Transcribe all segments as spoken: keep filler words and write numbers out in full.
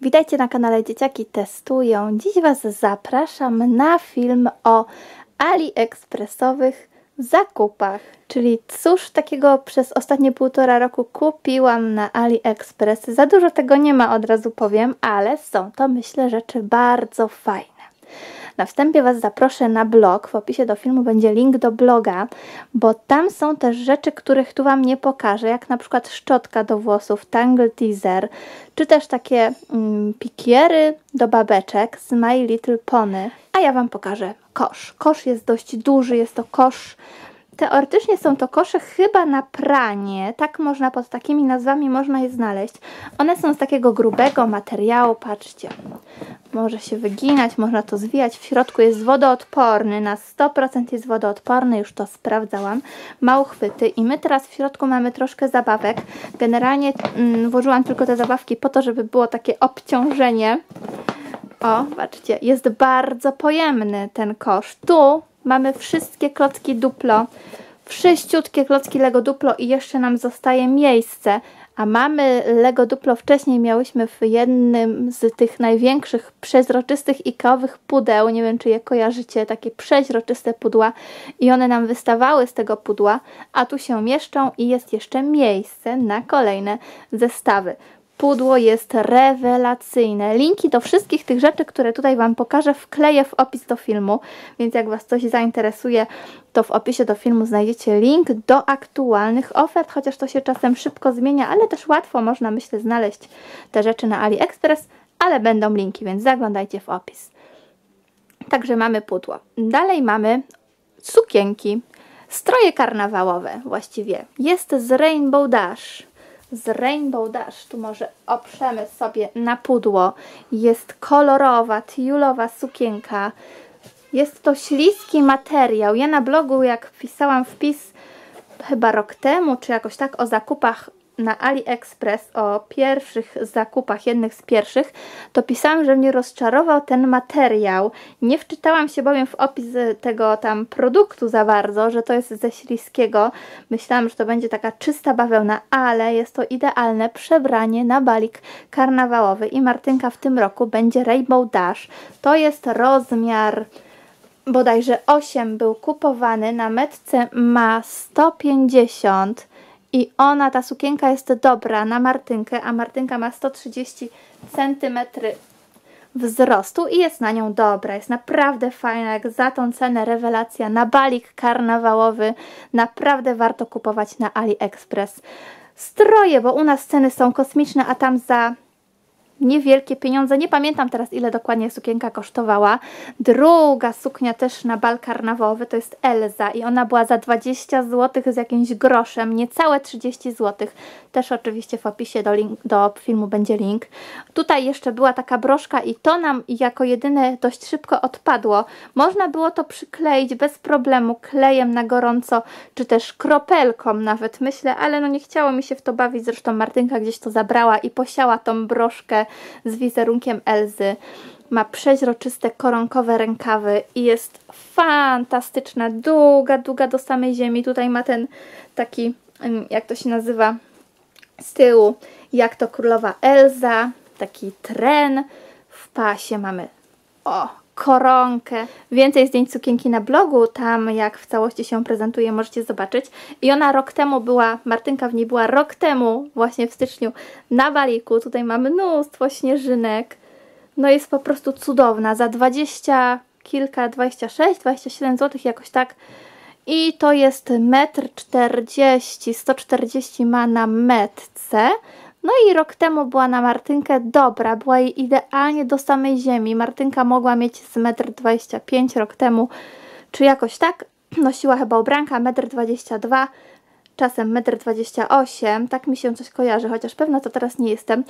Witajcie na kanale Dzieciaki Testują. Dziś Was zapraszam na film o AliExpressowych zakupach. Czyli cóż takiego przez ostatnie półtora roku kupiłam na AliExpress. Za dużo tego nie ma, od razu powiem, ale są to, myślę, rzeczy bardzo fajne. Na wstępie Was zaproszę na blog, w opisie do filmu będzie link do bloga, bo tam są też rzeczy, których tu Wam nie pokażę, jak na przykład szczotka do włosów, Tangle Teaser, czy też takie mm, pikiery do babeczek z My Little Pony. A ja Wam pokażę kosz. Kosz jest dość duży, jest to kosz, teoretycznie są to kosze chyba na pranie, tak można, pod takimi nazwami można je znaleźć. One są z takiego grubego materiału, patrzcie. Może się wyginać, można to zwijać. W środku jest wodoodporny, na sto procent jest wodoodporny, już to sprawdzałam. Ma uchwyty i my teraz w środku mamy troszkę zabawek. Generalnie mm, włożyłam tylko te zabawki po to, żeby było takie obciążenie. O, patrzcie, jest bardzo pojemny ten kosz. Tu mamy wszystkie klocki Duplo, wszyściutkie klocki Lego Duplo i jeszcze nam zostaje miejsce. A mamy Lego Duplo, wcześniej miałyśmy w jednym z tych największych przeźroczystych Ikeowych pudeł, nie wiem czy je kojarzycie, takie przeźroczyste pudła i one nam wystawały z tego pudła, a tu się mieszczą i jest jeszcze miejsce na kolejne zestawy. Pudło jest rewelacyjne. Linki do wszystkich tych rzeczy, które tutaj Wam pokażę, wkleję w opis do filmu, więc jak Was coś zainteresuje, to w opisie do filmu znajdziecie link do aktualnych ofert, chociaż to się czasem szybko zmienia, ale też łatwo można, myślę, znaleźć te rzeczy na AliExpress, ale będą linki, więc zaglądajcie w opis. Także mamy pudło. Dalej mamy sukienki, stroje karnawałowe właściwie. Jest z Rainbow Dash. z Rainbow Dash, tu może oprzemy sobie na pudło, jest kolorowa, tiulowa sukienka, jest to śliski materiał. Ja na blogu, jak pisałam wpis chyba rok temu, czy jakoś tak, o zakupach na AliExpress, o pierwszych zakupach, jednych z pierwszych, to pisałam, że mnie rozczarował ten materiał. Nie wczytałam się bowiem w opis tego tam produktu za bardzo, że to jest ze śliskiego. Myślałam, że to będzie taka czysta bawełna, ale jest to idealne przebranie na balik karnawałowy i Martynka w tym roku będzie Rainbow Dash. To jest rozmiar bodajże osiem, był kupowany, na Metce ma sto pięćdziesiąt. I ona, ta sukienka jest dobra na Martynkę, a Martynka ma sto trzydzieści centymetrów wzrostu i jest na nią dobra. Jest naprawdę fajna, jak za tą cenę rewelacja, na balik karnawałowy. Naprawdę warto kupować na AliExpress. Stroje, bo u nas ceny są kosmiczne, a tam za niewielkie pieniądze. Nie pamiętam teraz, ile dokładnie sukienka kosztowała. Druga suknia też na bal karnawałowy, to jest Elza i ona była za dwadzieścia złotych z jakimś groszem, niecałe trzydzieści złotych. Też oczywiście w opisie do, link, do filmu będzie link. Tutaj jeszcze była taka broszka i to nam jako jedyne dość szybko odpadło. Można było to przykleić bez problemu, klejem na gorąco, czy też kropelką nawet, myślę, ale no nie chciało mi się w to bawić, zresztą Martynka gdzieś to zabrała i posiała tą broszkę z wizerunkiem Elzy. Ma przeźroczyste, koronkowe rękawy i jest fantastyczna, długa, długa do samej ziemi. Tutaj ma ten taki, jak to się nazywa, z tyłu, jak to królowa Elza, taki tren. W pasie mamy, o, koronkę. Więcej zdjęć sukienki na blogu, tam jak w całości się prezentuje, możecie zobaczyć. I ona rok temu była, Martynka w niej była rok temu, właśnie w styczniu, na baliku. Tutaj mamy mnóstwo śnieżynek. No jest po prostu cudowna. Za dwadzieścia kilka, dwadzieścia sześć, dwadzieścia siedem złotych jakoś tak. I to jest metr czterdzieści, sto czterdzieści ma na Metce. No i rok temu była na Martynkę dobra, była jej idealnie do samej ziemi. Martynka mogła mieć z metr dwadzieścia pięć rok temu, czy jakoś tak. Nosiła chyba ubranka metr dwadzieścia dwa, czasem metr dwadzieścia osiem, tak mi się coś kojarzy, chociaż pewna to teraz nie jestem.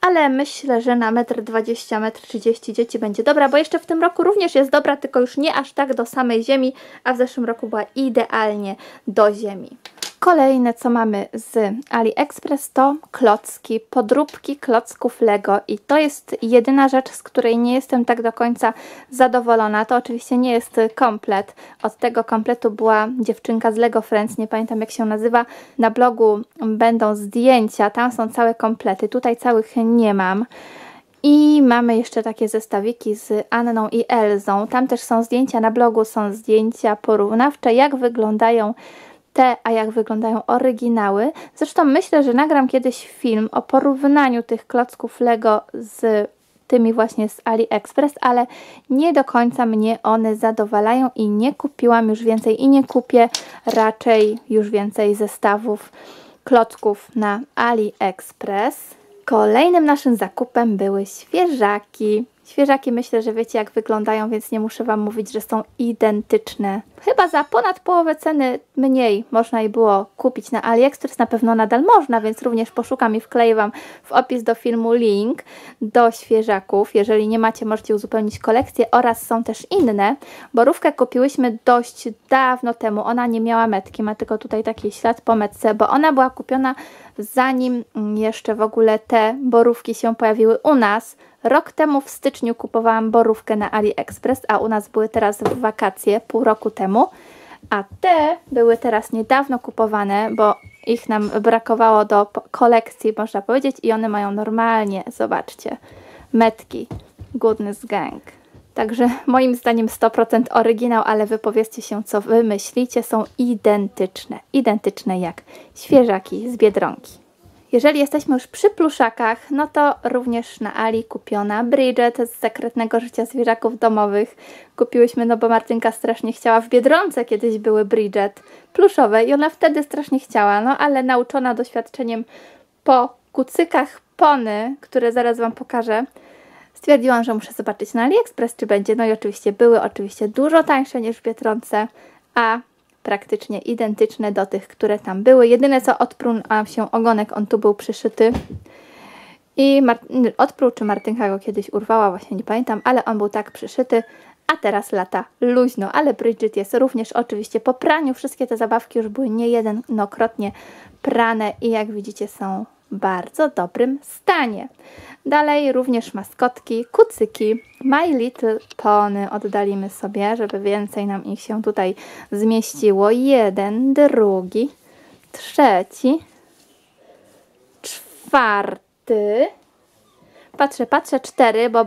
Ale myślę, że na metr dwadzieścia, metr trzydzieści dzieci będzie dobra, bo jeszcze w tym roku również jest dobra, tylko już nie aż tak do samej ziemi, a w zeszłym roku była idealnie do ziemi. Kolejne, co mamy z AliExpress, to klocki, podróbki klocków Lego i to jest jedyna rzecz, z której nie jestem tak do końca zadowolona. To oczywiście nie jest komplet, od tego kompletu była dziewczynka z Lego Friends, nie pamiętam jak się nazywa, na blogu będą zdjęcia, tam są całe komplety, tutaj całych nie mam. I mamy jeszcze takie zestawiki z Anną i Elzą. Tam też są zdjęcia na blogu, są zdjęcia porównawcze, jak wyglądają te, a jak wyglądają oryginały. Zresztą myślę, że nagram kiedyś film o porównaniu tych klocków Lego z tymi właśnie z AliExpress, ale nie do końca mnie one zadowalają i nie kupiłam już więcej i nie kupię raczej już więcej zestawów klocków na AliExpress. Kolejnym naszym zakupem były świeżaki. Świeżaki myślę, że wiecie jak wyglądają, więc nie muszę Wam mówić, że są identyczne. Chyba za ponad połowę ceny mniej można i było kupić na AliExpress, na pewno nadal można, więc również poszukam i wkleję Wam w opis do filmu link do świeżaków. Jeżeli nie macie, możecie uzupełnić kolekcję oraz są też inne. Borówkę kupiłyśmy dość dawno temu, ona nie miała metki, ma tylko tutaj taki ślad po metce, bo ona była kupiona zanim jeszcze w ogóle te borówki się pojawiły u nas. Rok temu w styczniu kupowałam borówkę na AliExpress, a u nas były teraz w wakacje, pół roku temu. A te były teraz niedawno kupowane, bo ich nam brakowało do kolekcji, można powiedzieć. I one mają normalnie, zobaczcie, metki, goodness gang. Także moim zdaniem sto procent oryginał, ale wypowiedzcie się co wy myślicie, są identyczne. Identyczne jak świeżaki z Biedronki. Jeżeli jesteśmy już przy pluszakach, no to również na Ali kupiona Bridget z Sekretnego Życia Zwierzaków Domowych. Kupiłyśmy, no bo Martynka strasznie chciała, w Biedronce kiedyś były Bridget pluszowe i ona wtedy strasznie chciała, no ale nauczona doświadczeniem po kucykach Pony, które zaraz Wam pokażę, stwierdziłam, że muszę zobaczyć na AliExpress, czy będzie. No i oczywiście były, oczywiście dużo tańsze niż w Biedronce, a praktycznie identyczne do tych, które tam były. Jedyne co odpruł się ogonek, on tu był przyszyty i odpruł, czy Martynka go kiedyś urwała, właśnie nie pamiętam, ale on był tak przyszyty, a teraz lata luźno, ale Bridget jest również oczywiście po praniu, wszystkie te zabawki już były niejednokrotnie prane i jak widzicie są w bardzo dobrym stanie. Dalej również maskotki, kucyki, My Little Pony oddalimy sobie, żeby więcej nam ich się tutaj zmieściło. Jeden, drugi, trzeci, czwarty, patrzę, patrzę, cztery, bo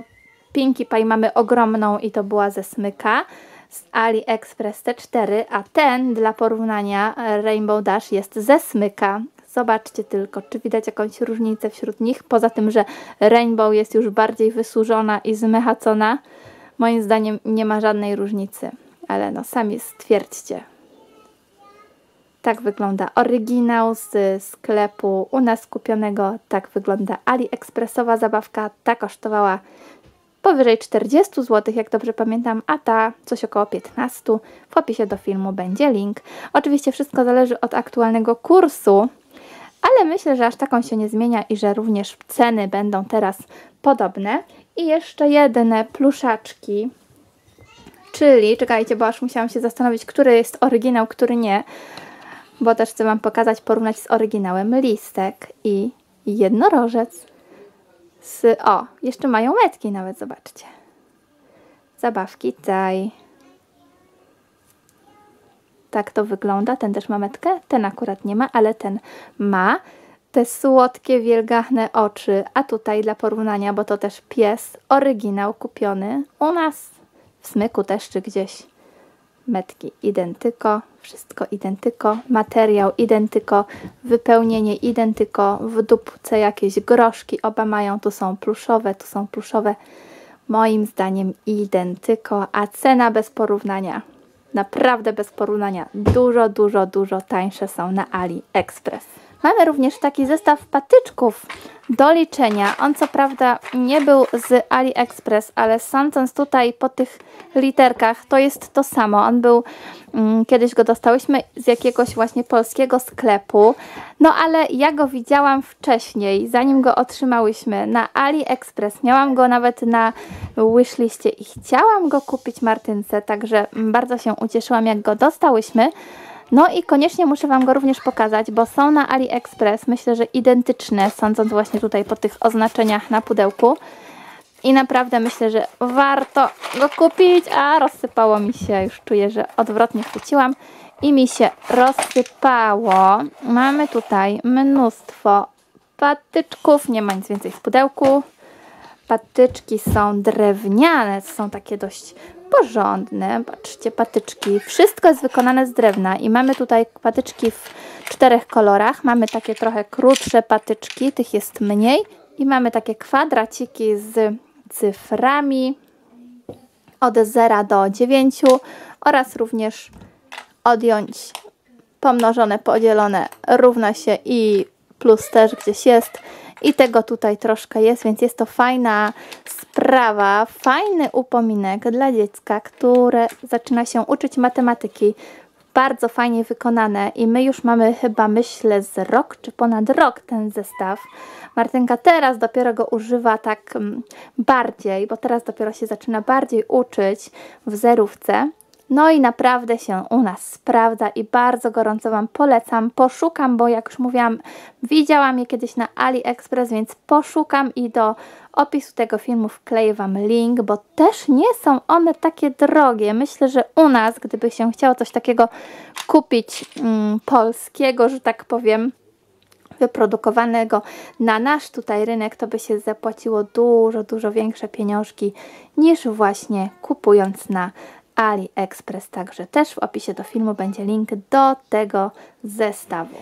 Pinkie Pie mamy ogromną i to była ze Smyka. Z AliExpress te cztery, a ten dla porównania Rainbow Dash jest ze Smyka. Zobaczcie tylko, czy widać jakąś różnicę wśród nich, poza tym, że Rainbow jest już bardziej wysłużona i zmechacona. Moim zdaniem nie ma żadnej różnicy, ale no sami stwierdźcie. Tak wygląda oryginał z sklepu u nas kupionego, tak wygląda AliExpressowa zabawka, ta kosztowała powyżej czterdzieści złotych, jak dobrze pamiętam, a ta coś około piętnaście. W opisie do filmu będzie link. Oczywiście wszystko zależy od aktualnego kursu, ale myślę, że aż taką się nie zmienia i że również ceny będą teraz podobne. I jeszcze jedne pluszaczki, czyli, czekajcie, bo aż musiałam się zastanowić, który jest oryginał, który nie, bo też chcę Wam pokazać, porównać z oryginałem listek i jednorożec. Z, o, jeszcze mają metki nawet, zobaczcie. Zabawki taj. Tak to wygląda, ten też ma metkę, ten akurat nie ma, ale ten ma te słodkie, wielgachne oczy, a tutaj dla porównania, bo to też pies, oryginał kupiony u nas, w Smyku też czy gdzieś, metki identyko, wszystko identyko, materiał identyko, wypełnienie identyko, w dupce jakieś groszki oba mają, tu są pluszowe, tu są pluszowe, moim zdaniem identyko, a cena bez porównania. Naprawdę bez porównania. Dużo, dużo, dużo tańsze są na AliExpress. Mamy również taki zestaw patyczków do liczenia. On co prawda nie był z AliExpress, ale sądząc tutaj po tych literkach, to jest to samo. On był, mm, kiedyś go dostałyśmy z jakiegoś właśnie polskiego sklepu, no ale ja go widziałam wcześniej, zanim go otrzymałyśmy na AliExpress. Miałam go nawet na wishliście i chciałam go kupić Martynce, także bardzo się ucieszyłam jak go dostałyśmy. No i koniecznie muszę Wam go również pokazać, bo są na AliExpress, myślę, że identyczne, sądząc właśnie tutaj po tych oznaczeniach na pudełku. I naprawdę myślę, że warto go kupić, a rozsypało mi się, już czuję, że odwrotnie chwyciłam i mi się rozsypało. Mamy tutaj mnóstwo patyczków, nie ma nic więcej w pudełku. Patyczki są drewniane, są takie dość porządne. Patrzcie, patyczki. Wszystko jest wykonane z drewna i mamy tutaj patyczki w czterech kolorach. Mamy takie trochę krótsze patyczki, tych jest mniej. I mamy takie kwadraciki z cyframi od zera do dziewięciu oraz również odjąć pomnożone, podzielone równa się i plus też gdzieś jest. I tego tutaj troszkę jest, więc jest to fajna sprawa, fajny upominek dla dziecka, które zaczyna się uczyć matematyki. Bardzo fajnie wykonane i my już mamy chyba, myślę, z rok czy ponad rok ten zestaw. Martynka teraz dopiero go używa tak bardziej, bo teraz dopiero się zaczyna bardziej uczyć w zerówce. No i naprawdę się u nas sprawdza i bardzo gorąco Wam polecam. Poszukam, bo jak już mówiłam, widziałam je kiedyś na AliExpress, więc poszukam i do opisu tego filmu wkleję Wam link, bo też nie są one takie drogie. Myślę, że u nas, gdyby się chciało coś takiego kupić mm, polskiego, że tak powiem, wyprodukowanego na nasz tutaj rynek, to by się zapłaciło dużo, dużo większe pieniążki niż właśnie kupując na AliExpress, także też w opisie do filmu będzie link do tego zestawu.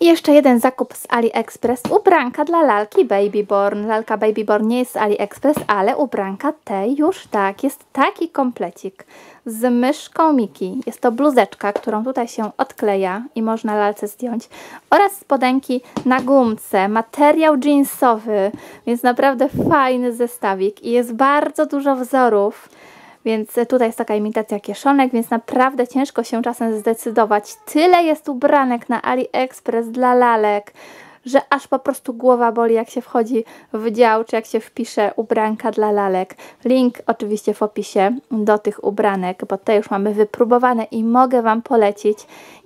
I jeszcze jeden zakup z AliExpress, ubranka dla lalki Babyborn. Lalka Babyborn nie jest z AliExpress, ale ubranka tej już tak, jest taki komplecik z myszką Miki. Jest to bluzeczka, którą tutaj się odkleja i można lalce zdjąć, oraz spodenki na gumce, materiał jeansowy, więc naprawdę fajny zestawik i jest bardzo dużo wzorów. Więc tutaj jest taka imitacja kieszonek, więc naprawdę ciężko się czasem zdecydować. Tyle jest ubranek na AliExpress dla lalek, że aż po prostu głowa boli, jak się wchodzi w dział, czy jak się wpisze ubranka dla lalek. Link oczywiście w opisie do tych ubranek, bo te już mamy wypróbowane i mogę Wam polecić.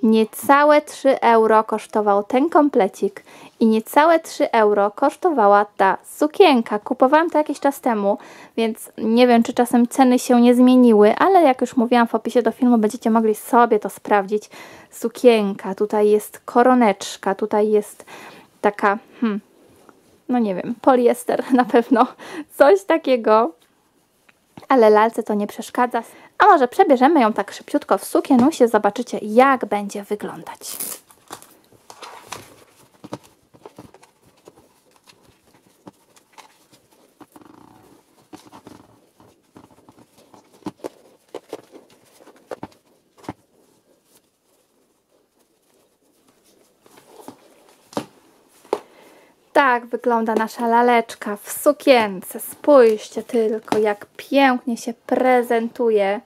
Niecałe trzy euro kosztował ten komplecik i niecałe trzy euro kosztowała ta sukienka. Kupowałam to jakiś czas temu, więc nie wiem, czy czasem ceny się nie zmieniły, ale jak już mówiłam, w opisie do filmu będziecie mogli sobie to sprawdzić. Sukienka, tutaj jest koroneczka, tutaj jest taka, hmm, no nie wiem, poliester na pewno, coś takiego, ale lalce to nie przeszkadza. A może przebierzemy ją tak szybciutko w sukienusie, zobaczycie jak będzie wyglądać. Tak wygląda nasza laleczka w sukience. Spójrzcie tylko, jak pięknie się prezentuje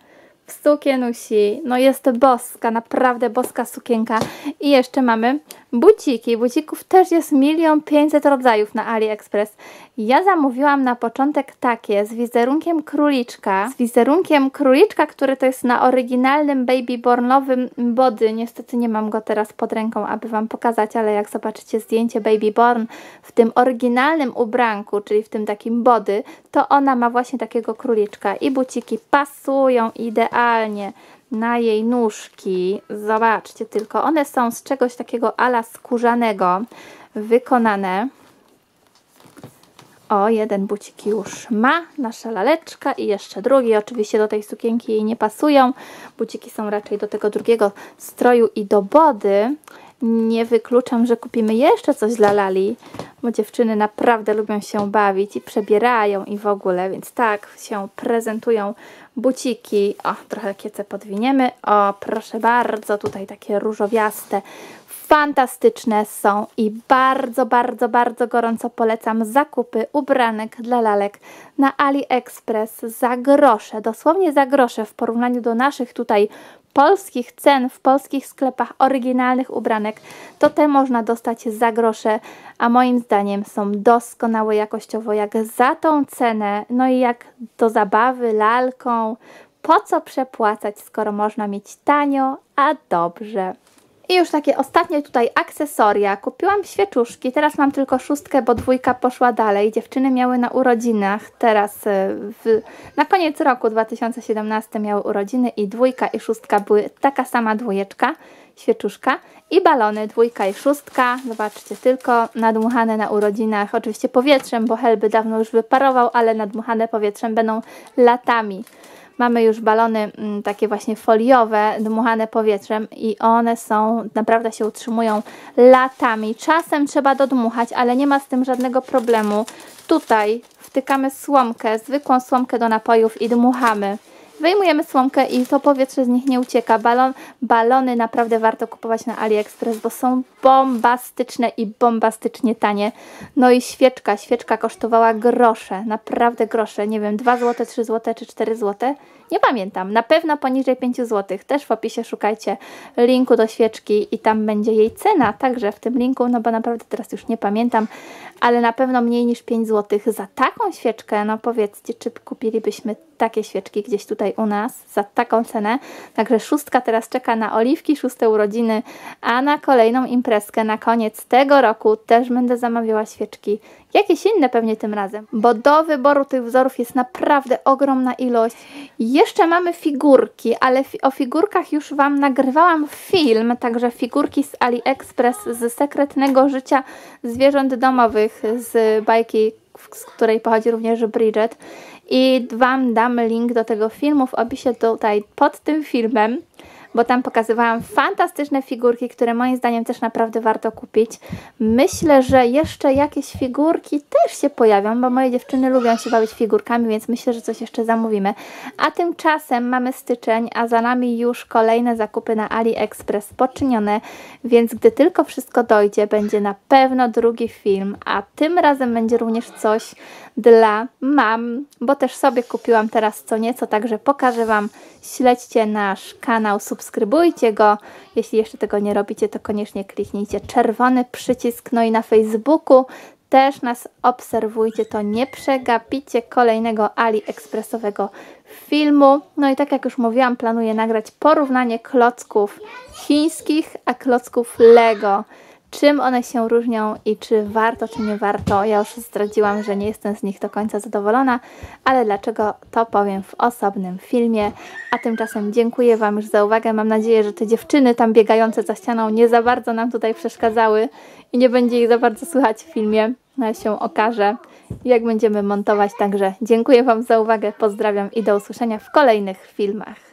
w sukienusi. No jest boska, naprawdę boska sukienka. I jeszcze mamy buciki. Bucików też jest milion pięćset rodzajów na AliExpress. Ja zamówiłam na początek takie z wizerunkiem króliczka. Z wizerunkiem króliczka, który to jest na oryginalnym Babybornowym body. Niestety nie mam go teraz pod ręką, aby Wam pokazać, ale jak zobaczycie zdjęcie Babyborn w tym oryginalnym ubranku, czyli w tym takim body, to ona ma właśnie takiego króliczka. I buciki pasują idealnie na jej nóżki. Zobaczcie tylko, one są z czegoś takiego ala skórzanego wykonane. O, jeden bucik już ma nasza laleczka i jeszcze drugi. Oczywiście do tej sukienki jej nie pasują. Buciki są raczej do tego drugiego stroju i do body. Nie wykluczam, że kupimy jeszcze coś dla lali, bo dziewczyny naprawdę lubią się bawić i przebierają i w ogóle, więc tak się prezentują buciki. O, trochę kiece podwiniemy. O, proszę bardzo, tutaj takie różowiaste. Fantastyczne są i bardzo, bardzo, bardzo gorąco polecam zakupy ubranek dla lalek na AliExpress za grosze, dosłownie za grosze w porównaniu do naszych tutaj polskich cen w polskich sklepach oryginalnych ubranek, to te można dostać za grosze, a moim zdaniem są doskonałe jakościowo jak za tą cenę, no i jak do zabawy lalką, po co przepłacać, skoro można mieć tanio, a dobrze. I już takie ostatnie tutaj akcesoria. Kupiłam świeczuszki, teraz mam tylko szóstkę, bo dwójka poszła dalej. Dziewczyny miały na urodzinach, teraz w, na koniec roku dwa tysiące siedemnastego miały urodziny i dwójka i szóstka były taka sama dwójeczka, świeczuszka i balony, dwójka i szóstka. Zobaczcie tylko, nadmuchane na urodzinach, oczywiście powietrzem, bo helby dawno już wyparował, ale nadmuchane powietrzem będą latami. Mamy już balony m, takie właśnie foliowe, dmuchane powietrzem i one są, naprawdę się utrzymują latami. Czasem trzeba dodmuchać, ale nie ma z tym żadnego problemu. Tutaj wtykamy słomkę, zwykłą słomkę do napojów i dmuchamy. Wyjmujemy słomkę i to powietrze z nich nie ucieka. Balon, balony naprawdę warto kupować na AliExpress, bo są bombastyczne i bombastycznie tanie. No i świeczka. Świeczka kosztowała grosze, naprawdę grosze. Nie wiem, dwa złote, trzy złote czy cztery złote. Nie pamiętam. Na pewno poniżej pięć złotych. Też w opisie szukajcie linku do świeczki i tam będzie jej cena. Także w tym linku, no bo naprawdę teraz już nie pamiętam, ale na pewno mniej niż pięć złotych za taką świeczkę. No powiedzcie, czy kupilibyśmy takie świeczki gdzieś tutaj u nas za taką cenę. Także szóstka teraz czeka na oliwki, szóste urodziny, a na kolejną imprezkę na koniec tego roku też będę zamawiała świeczki. Jakieś inne pewnie tym razem, bo do wyboru tych wzorów jest naprawdę ogromna ilość. Jeszcze mamy figurki, ale fi o figurkach już Wam nagrywałam film, także figurki z AliExpress z sekretnego życia zwierząt domowych z bajki, z której pochodzi również Bridget. I Wam dam link do tego filmu w opisie tutaj pod tym filmem, bo tam pokazywałam fantastyczne figurki, które moim zdaniem też naprawdę warto kupić. Myślę, że jeszcze jakieś figurki też się pojawią, bo moje dziewczyny lubią się bawić figurkami, więc myślę, że coś jeszcze zamówimy. A tymczasem mamy styczeń, a za nami już kolejne zakupy na AliExpress poczynione, więc gdy tylko wszystko dojdzie, będzie na pewno drugi film, a tym razem będzie również coś dla mam, bo też sobie kupiłam teraz co nieco, także pokażę Wam. Śledźcie nasz kanał, subskrybujcie go. Jeśli jeszcze tego nie robicie, to koniecznie kliknijcie czerwony przycisk. No i na Facebooku też nas obserwujcie, to nie przegapicie kolejnego AliExpressowego filmu. No i tak jak już mówiłam, planuję nagrać porównanie klocków chińskich, a klocków Lego. Czym one się różnią i czy warto, czy nie warto. Ja już zdradziłam, że nie jestem z nich do końca zadowolona, ale dlaczego, to powiem w osobnym filmie. A tymczasem dziękuję Wam już za uwagę. Mam nadzieję, że te dziewczyny tam biegające za ścianą nie za bardzo nam tutaj przeszkadzały i nie będzie ich za bardzo słychać w filmie. No się okaże, jak będziemy montować. Także dziękuję Wam za uwagę, pozdrawiam i do usłyszenia w kolejnych filmach.